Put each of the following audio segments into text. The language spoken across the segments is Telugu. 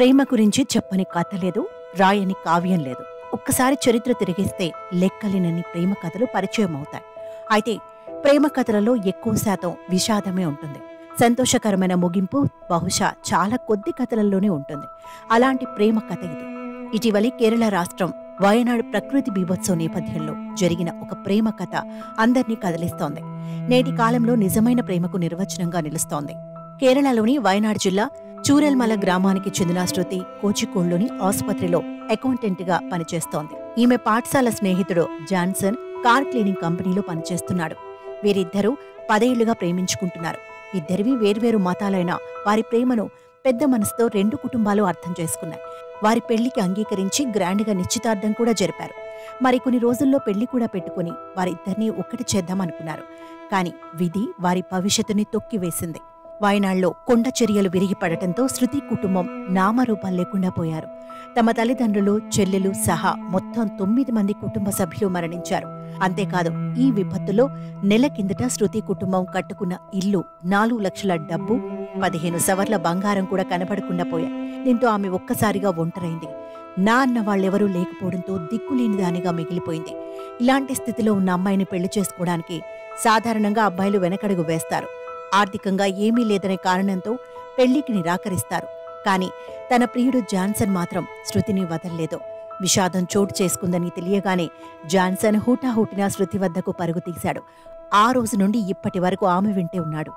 ప్రేమ గురించి చెప్పని కథ లేదు, రాయని కావ్యం లేదు. ఒక్కసారి చరిత్ర తిరిగిస్తే లెక్కలేనన్ని ప్రేమ కథలు పరిచయం అవుతాయి. అయితే ప్రేమ కథలలో ఎక్కువ శాతం విషాదమే ఉంటుంది. సంతోషకరమైన ముగింపు బహుశా చాలా కొద్ది కథలలోనే ఉంటుంది. అలాంటి ప్రేమ కథ ఇది. ఇటీవలి కేరళ రాష్ట్రం వయనాడ్ ప్రకృతి బీభత్సం నేపథ్యంలో జరిగిన ఒక ప్రేమ కథ అందరినీ కదిలిస్తోంది. నేటి కాలంలో నిజమైన ప్రేమకు నిర్వచనంగా నిలుస్తోంది. కేరళలోని వయనాడ్ జిల్లా చూరెల్మల గ్రామానికి చెందిన శృతి కోచికోడ్లోని ఆసుపత్రిలో అకౌంటెంట్గా పనిచేస్తోంది. ఈమె పాఠశాల స్నేహితుడు జాన్సన్ కార్ క్లీనింగ్ కంపెనీలో పనిచేస్తున్నాడు. వీరిద్దరూ 10 ఏళ్లుగా ప్రేమించుకుంటున్నారు. ఇద్దరివి వేర్వేరు మతాలైన వారి ప్రేమను పెద్ద మనసుతో రెండు కుటుంబాలు అర్థం చేసుకున్నాయి. వారి పెళ్లికి అంగీకరించి గ్రాండ్గా నిశ్చితార్థం కూడా జరిపారు. మరికొన్ని రోజుల్లో పెళ్లి కూడా పెట్టుకుని వారిద్దరినీ ఒక్కటి చేద్దామనుకున్నారు. కానీ విధి వారి భవిష్యత్తుని తొక్కివేసింది. వయనాడ్లో కొండ చర్యలు విరిగిపడటంతో శృతి కుటుంబం నామరూపం లేకుండా పోయారు. తమ తల్లిదండ్రులు, చెల్లెలు సహా మొత్తం 9 మంది కుటుంబ సభ్యులు మరణించారు. అంతేకాదు, ఈ విపత్తులో నెల కిందట శృతి కుటుంబం కట్టుకున్న ఇల్లు, 4 లక్షల డబ్బు, 15 సవర్ల బంగారం కూడా కనపడకుండా పోయాయి. దీంతో ఆమె ఒక్కసారిగా ఒంటరైంది. నా అన్న వాళ్ళెవరూ లేకపోవడంతో దిక్కులేని దానిగా మిగిలిపోయింది. ఇలాంటి స్థితిలో ఉన్న అమ్మాయిని పెళ్లి చేసుకోవడానికి సాధారణంగా అబ్బాయిలు వెనకడుగు వేస్తారు. ఆర్థికంగా ఏమీ లేదనే కారణంతో పెళ్లికి నిరాకరిస్తారు. కానీ తన ప్రియుడు జాన్సన్ మాత్రం శృతిని వదల్లేదు. విషాదం చోటు చేసుకుందని తెలియగానే జాన్సన్ హుటాహుటిన శృతి వద్దకు పరుగు తీశాడు. ఆ రోజు నుండి ఇప్పటి వరకు ఆమె వింటే ఉన్నాడు.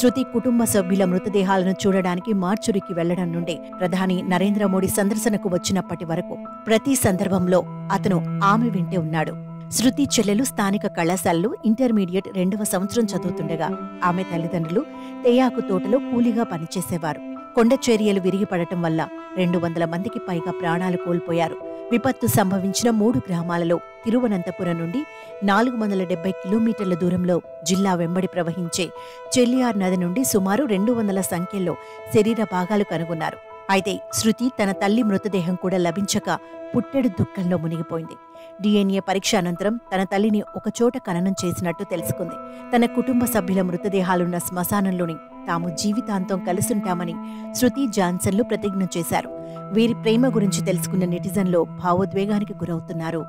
శృతి కుటుంబ సభ్యుల మృతదేహాలను చూడడానికి మార్చురికి వెళ్లడం నుండి ప్రధాని నరేంద్ర మోడీ సందర్శనకు వచ్చినప్పటి వరకు ప్రతి సందర్భంలో అతను ఆమె వింటే ఉన్నాడు. శృతి చెల్లెలు స్థానిక కళాశాలలో ఇంటర్మీడియట్ 2వ సంవత్సరం చదువుతుండగా ఆమె తల్లిదండ్రులు తేయాకు తోటలో కూలీగా పనిచేసేవారు. కొండ చర్యలు విరిగిపడటం వల్ల 200 మందికి పైగా ప్రాణాలు కోల్పోయారు. విపత్తు సంభవించిన 3 గ్రామాలలో తిరువనంతపురం నుండి 470 కిలోమీటర్ల దూరంలో జిల్లా వెంబడి ప్రవహించే చెల్లియార్ నది నుండి సుమారు 200 సంఖ్యలో శరీర భాగాలు కనుగొన్నారు. అయితే శృతి తన తల్లి మృతదేహం కూడా లభించక పుట్టెడు దుఃఖంలో మునిగిపోయింది. DNA పరీక్ష అనంతరం తన తల్లిని ఒకచోట ఖననం చేసినట్టు తెలుసుకుంది. తన కుటుంబ సభ్యుల మృతదేహాలున్న శ్మశానంలోని తాము జీవితాంతం కలిసుంటామని శృతి జాన్సన్లు ప్రతిజ్ఞ చేశారు. వీరి ప్రేమ గురించి తెలుసుకున్న నెటిజన్లో భావోద్వేగానికి గురవుతున్నారు.